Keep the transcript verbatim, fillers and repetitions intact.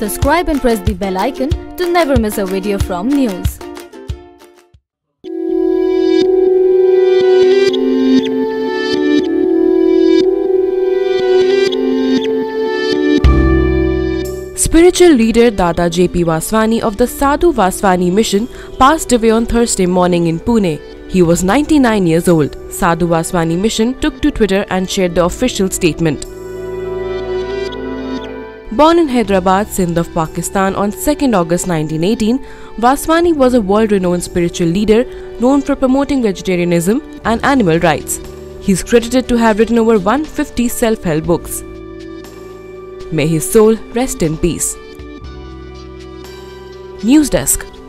subscribe and press the bell icon to never miss a video from news. Spiritual leader Dada J P Vaswani of the Sadhu Vaswani Mission passed away on Thursday morning in Pune. He was ninety-nine years old. Sadhu Vaswani Mission took to Twitter and shared the official statement. Born in Hyderabad, Sindh of Pakistan on second August nineteen eighteen, Vaswani was a world-renowned spiritual leader known for promoting vegetarianism and animal rights. He is credited to have written over one hundred fifty self-help books. May his soul rest in peace. News Desk.